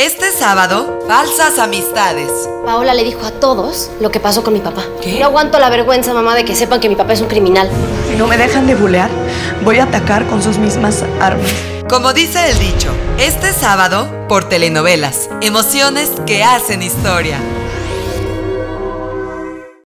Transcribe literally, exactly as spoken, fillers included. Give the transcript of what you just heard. Este sábado, falsas amistades. Paola le dijo a todos lo que pasó con mi papá. ¿Qué? No aguanto la vergüenza, mamá, de que sepan que mi papá es un criminal. Si no me dejan de bulear, voy a atacar con sus mismas armas. Como dice el dicho, este sábado, por telenovelas, emociones que hacen historia.